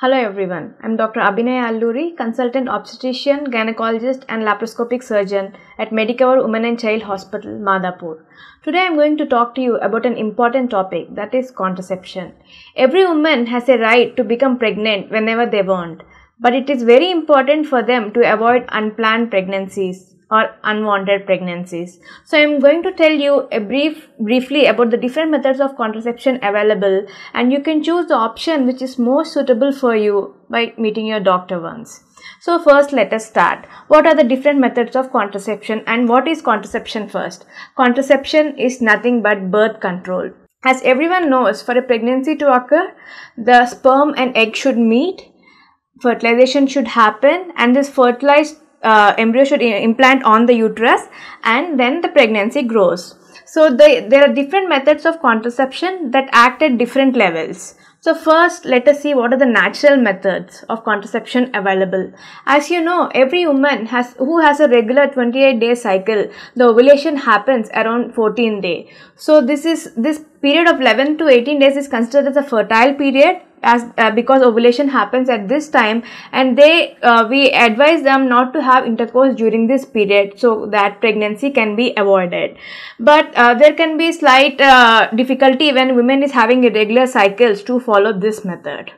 Hello everyone, I am Dr. Abhinaya Alluri, consultant obstetrician, gynecologist and laparoscopic surgeon at Medicover Women and Child Hospital, Madhapur. Today I am going to talk to you about an important topic, that is contraception. Every woman has a right to become pregnant whenever they want, but it is very important for them to avoid unplanned pregnancies or unwanted pregnancies. So I am going to tell you briefly about the different methods of contraception available, and you can choose the option which is most suitable for you by meeting your doctor once. So first let us start. What are the different methods of contraception and what is contraception first? Contraception is nothing but birth control. As everyone knows, for a pregnancy to occur, the sperm and egg should meet, fertilization should happen, and this fertilized embryo should implant on the uterus, and then the pregnancy grows. So there are different methods of contraception that act at different levels. So first let us see what are the natural methods of contraception available. As you know, every woman who has a regular 28-day cycle, the ovulation happens around 14th day. So this period of 11 to 18 days is considered as a fertile period, because ovulation happens at this time, and we advise them not to have intercourse during this period so that pregnancy can be avoided. But there can be slight difficulty when women is having irregular cycles to follow this method.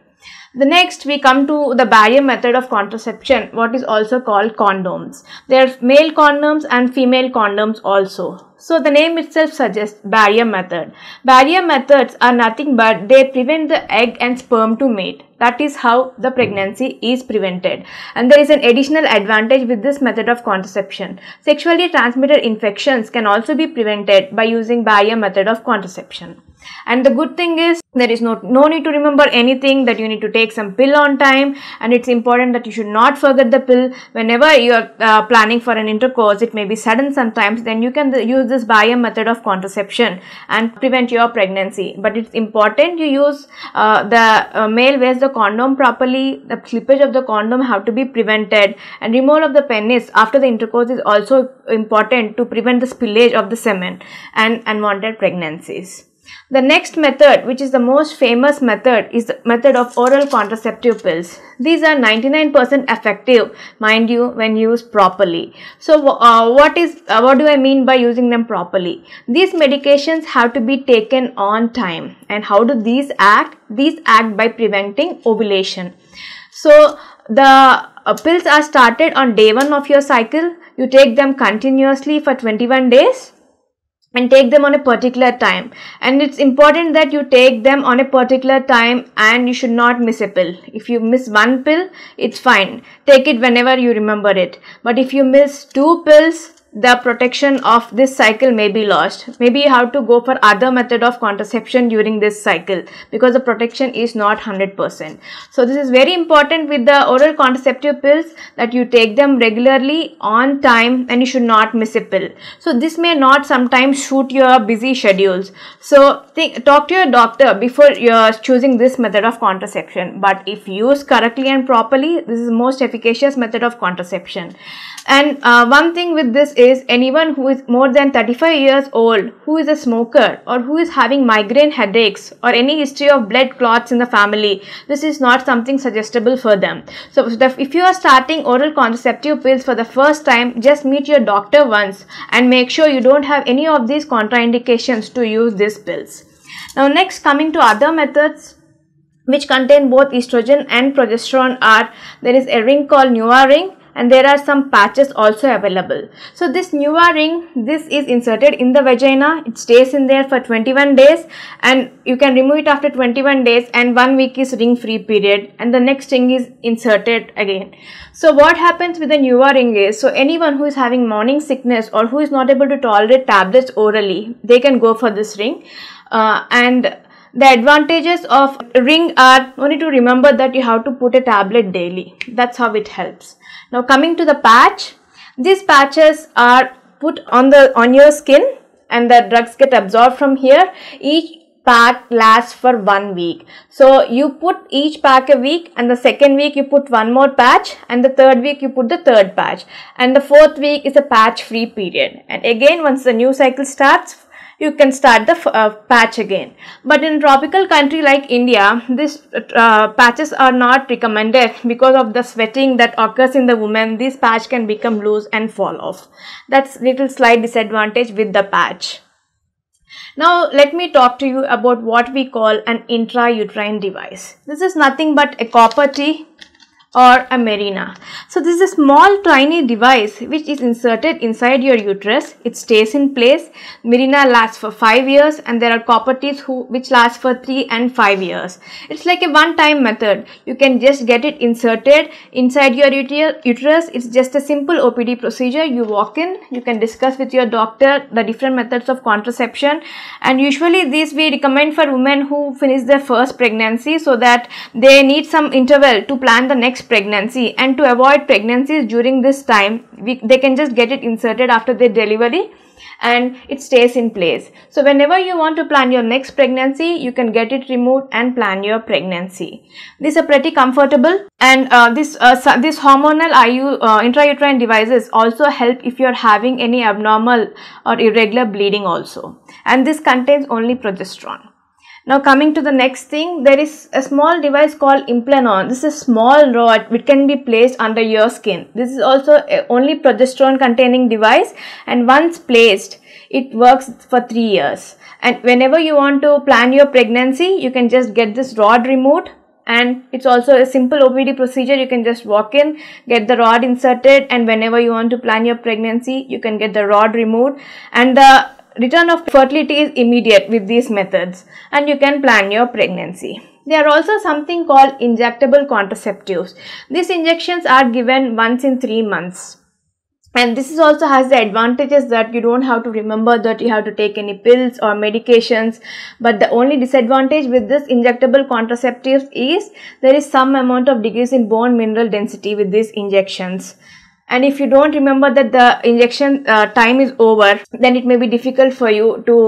The next, we come to the barrier method of contraception, what is also called condoms. There are male condoms and female condoms also. So the name itself suggests barrier method. Barrier methods are nothing but they prevent the egg and sperm to mate. That is how the pregnancy is prevented. And there is an additional advantage with this method of contraception. Sexually transmitted infections can also be prevented by using barrier method of contraception. And the good thing is, there is no need to remember anything, that you need to take some pill on time, and it's important that you should not forget the pill. Whenever you are planning for an intercourse, it may be sudden sometimes, then you can use this barrier method of contraception and prevent your pregnancy. But it's important you use the male wears the condom properly, the slippage of the condom have to be prevented, and removal of the penis after the intercourse is also important to prevent the spillage of the semen and unwanted pregnancies. The next method, which is the most famous method, is the method of oral contraceptive pills. These are 99% effective, mind you, when used properly. So what do I mean by using them properly? These medications have to be taken on time. And how do these act? These act by preventing ovulation. So the pills are started on day 1 of your cycle. You take them continuously for 21 days. And take them on a particular time, and it's important that you take them on a particular time, and you should not miss a pill. If you miss one pill, it's fine, take it whenever you remember it, but if you miss two pills, the protection of this cycle may be lost. Maybe you have to go for other method of contraception during this cycle, because the protection is not 100%. So this is very important with the oral contraceptive pills, that you take them regularly on time, and you should not miss a pill. So this may not sometimes suit your busy schedules. So talk to your doctor before you're choosing this method of contraception. But if used correctly and properly, this is the most efficacious method of contraception. And one thing with this is, anyone who is more than 35 years old, who is a smoker, or who is having migraine headaches, or any history of blood clots in the family, this is not something suggestible for them. So if you are starting oral contraceptive pills for the first time, just meet your doctor once and make sure you don't have any of these contraindications to use these pills. Now next, coming to other methods which contain both estrogen and progesterone are, there is a ring called Nuvaring, and there are some patches also available. So this Nuvaring, this is inserted in the vagina, it stays in there for 21 days, and you can remove it after 21 days, and 1 week is ring free period, and the next ring is inserted again. So what happens with the Nuvaring is, so anyone who is having morning sickness or who is not able to tolerate tablets orally, they can go for this ring. And the advantages of ring are, only to remember that you have to put a tablet daily. That's how it helps. Now coming to the patch, these patches are put on your skin, and the drugs get absorbed from here. Each pack lasts for 1 week. So you put each pack a week, and the second week you put one more patch, and the third week you put the third patch, and the fourth week is a patch free period. And again, once the new cycle starts, you can start the patch again. But in tropical country like India, these patches are not recommended because of the sweating that occurs in the woman. This patch can become loose and fall off. That's little slight disadvantage with the patch. Now let me talk to you about what we call an intrauterine device. This is nothing but a copper T or a Mirena. So this is a small tiny device which is inserted inside your uterus. It stays in place. Mirena lasts for 5 years and there are copper teeth which last for 3 and 5 years. It's like a one-time method. You can just get it inserted inside your uterus. It's just a simple OPD procedure. You walk in, you can discuss with your doctor the different methods of contraception, and usually these we recommend for women who finish their first pregnancy so that they need some interval to plan the next pregnancy, and to avoid pregnancies during this time they can just get it inserted after their delivery and it stays in place. So whenever you want to plan your next pregnancy, you can get it removed and plan your pregnancy. These are pretty comfortable, and this hormonal intrauterine devices also help if you are having any abnormal or irregular bleeding also, and this contains only progesterone. Now coming to the next thing, there is a small device called Implanon. This is a small rod which can be placed under your skin. This is also only progesterone containing device, and once placed it works for 3 years. And whenever you want to plan your pregnancy, you can just get this rod removed, and it's also a simple OPD procedure. You can just walk in, get the rod inserted, and whenever you want to plan your pregnancy, you can get the rod removed, and the return of fertility is immediate with these methods, and you can plan your pregnancy. There are also something called injectable contraceptives. These injections are given once in 3 months. And this is also has the advantages that you don't have to remember that you have to take any pills or medications. But the only disadvantage with this injectable contraceptives is there is some amount of decrease in bone mineral density with these injections. And if you don't remember that the injection time is over, then it may be difficult for you to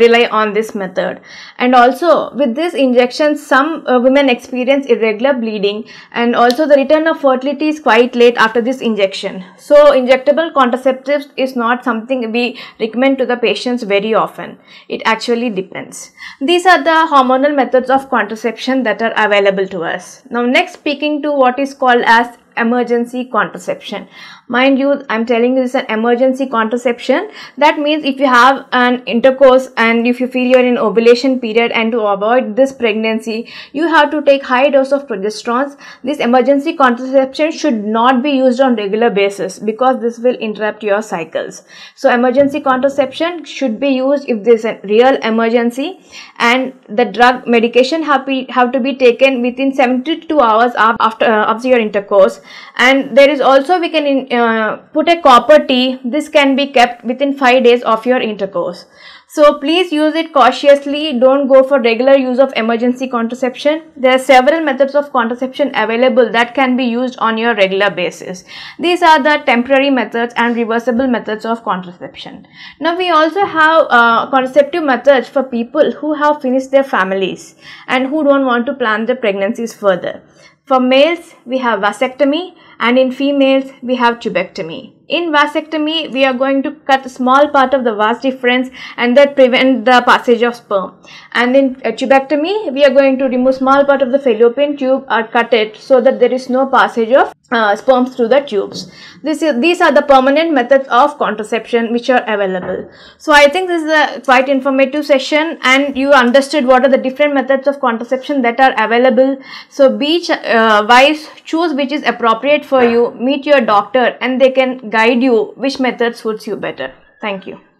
rely on this method. And also with this injection, some women experience irregular bleeding, and also the return of fertility is quite late after this injection. So injectable contraceptives is not something we recommend to the patients very often. It actually depends. These are the hormonal methods of contraception that are available to us. Now next, speaking to what is called as emergency contraception. Mind you, I'm telling you, this is an emergency contraception. That means if you have an intercourse and if you feel you're in ovulation period, and to avoid this pregnancy, you have to take high dose of progesterone. This emergency contraception should not be used on regular basis because this will interrupt your cycles. So emergency contraception should be used if there's a real emergency, and the drug medication have to be taken within 72 hours after your intercourse. And there is also, we can put a copper T. This can be kept within 5 days of your intercourse. So please use it cautiously. Don't go for regular use of emergency contraception. There are several methods of contraception available that can be used on your regular basis. These are the temporary methods and reversible methods of contraception. Now we also have contraceptive methods for people who have finished their families and who don't want to plan their pregnancies further. For males, we have vasectomy, and in females, we have tubectomy. In vasectomy, we are going to cut a small part of the vas deferens and that prevent the passage of sperm. And in tubectomy, we are going to remove small part of the fallopian tube or cut it so that there is no passage of sperm through the tubes. These are the permanent methods of contraception which are available. So I think this is a quite informative session, and you understood what are the different methods of contraception that are available. So be wise, choose which is appropriate for you, meet your doctor, and they can guide you which method suits you better. Thank you.